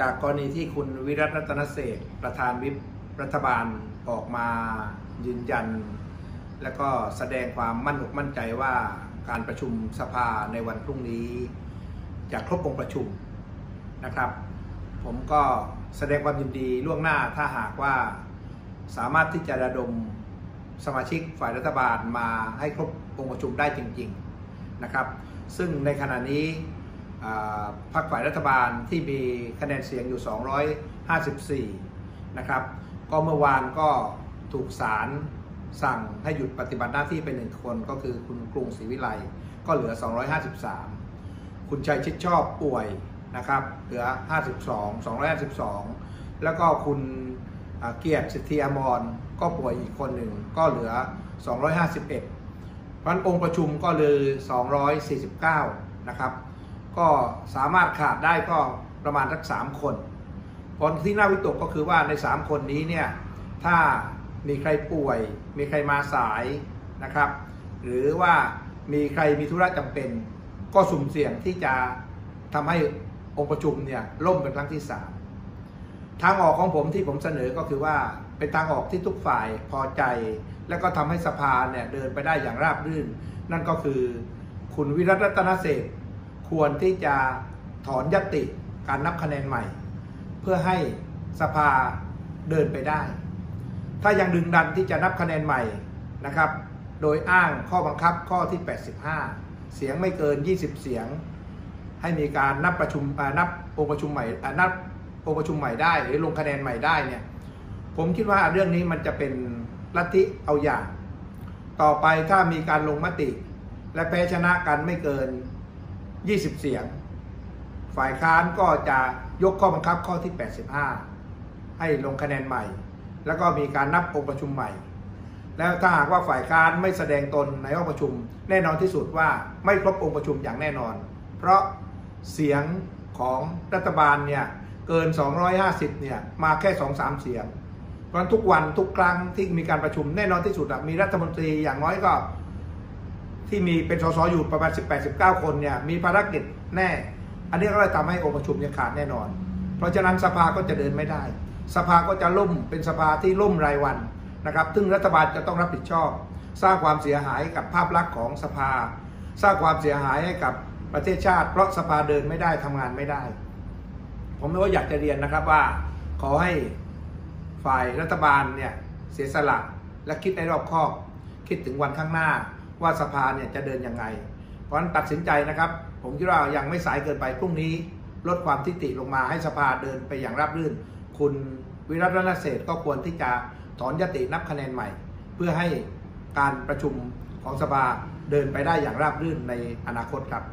จากกรณีที่คุณวิรัติ รัตนเสถประธานวิปรัฐบาลออกมายืนยันและก็แสดงความมั่นอกมั่นใจว่าการประชุมสภาในวันพรุ่งนี้จะครบองค์ประชุมนะครับผมก็แสดงความยินดีล่วงหน้าถ้าหากว่าสามารถที่จะระดมสมาชิกฝ่ายรัฐบาลมาให้ครบองค์ประชุมได้จริงๆนะครับซึ่งในขณะนี้พรรคฝ่ายรัฐบาลที่มีคะแนนเสียงอยู่254นะครับก็เมื่อวานก็ถูกศาลสั่งให้หยุดปฏิบัติหน้าที่ไป1คนก็คือคุณกรุงศรีวิไลก็เหลือ253คุณชัยชิดชอบป่วยนะครับเหลือ252แล้วก็คุณเกียรติสิทธิอมรก็ป่วยอีกคนหนึ่งก็เหลือ251วันองค์ประชุมก็เลย249นะครับก็สามารถขาดได้ก็ประมาณสัก3คนผลที่น่าวิตกก็คือว่าใน3คนนี้เนี่ยถ้ามีใครป่วยมีใครมาสายนะครับหรือว่ามีใครมีธุระจำเป็นก็สุ่มเสี่ยงที่จะทำให้องค์ประชุมเนี่ยล่มเป็นครั้งที่3ทางออกของผมที่ผมเสนอก็คือว่าเป็นทางออกที่ทุกฝ่ายพอใจและก็ทำให้สภาเนี่ยเดินไปได้อย่างราบรื่นนั่นก็คือคุณวิรัติ รัตนเสถควรที่จะถอนญัตติการนับคะแนนใหม่เพื่อให้สภาเดินไปได้ถ้ายังดึงดันที่จะนับคะแนนใหม่นะครับโดยอ้างข้อบังคับข้อที่85เสียงไม่เกิน20เสียงให้มีการนับองค์ประชุมใหม่ได้หรือลงคะแนนใหม่ได้เนี่ยผมคิดว่าเรื่องนี้มันจะเป็นลัทธิเอาอย่างต่อไปถ้ามีการลงมติและแพ้ชนะกันไม่เกิน20เสียงฝ่ายค้านก็จะยกข้อบังคับข้อที่85ให้ลงคะแนนใหม่แล้วก็มีการนับองค์ประชุมใหม่แล้วถ้าหากว่าฝ่ายค้านไม่แสดงตนในห้องประชุมแน่นอนที่สุดว่าไม่ครบองค์ประชุมอย่างแน่นอนเพราะเสียงของรัฐบาลเนี่ยเกิน250เนี่ยมาแค่ 2-3 เสียงเพราะทุกวันทุกครั้งที่มีการประชุมแน่นอนที่สุดมีรัฐมนตรีอย่างน้อยก็ที่มีเป็นสสอยู่ประมาณ 18-19 คนเนี่ยมีภารกิจแน่อันนี้ก็จะทำให้องค์ประชุมเนี่ยขาดแน่นอนเพราะฉะนั้นสภาก็จะเดินไม่ได้สภาก็จะล่มเป็นสภาที่ล่มรายวันนะครับซึ่งรัฐบาลจะต้องรับผิดชอบสร้างความเสียหายกับภาพลักษณ์ของสภาสร้างความเสียหายให้กับประเทศชาติเพราะสภาเดินไม่ได้ทำงานไม่ได้ผมก็อยากจะเรียนนะครับว่าขอให้ฝ่ายรัฐบาลเนี่ยเสียสละและคิดในรอบคอบคิดถึงวันข้างหน้าว่าสภาเนี่ยจะเดินยังไงเพราะฉะนั้นตัดสินใจนะครับผมคิดว่ายังไม่สายเกินไปพรุ่งนี้ลดความทิฐิลงมาให้สภาเดินไปอย่างราบรื่นคุณวิรัติ รัตนเสถก็ควรที่จะถอนญัตตินับคะแนนใหม่เพื่อให้การประชุมของสภาเดินไปได้อย่างราบรื่นในอนาคตครับ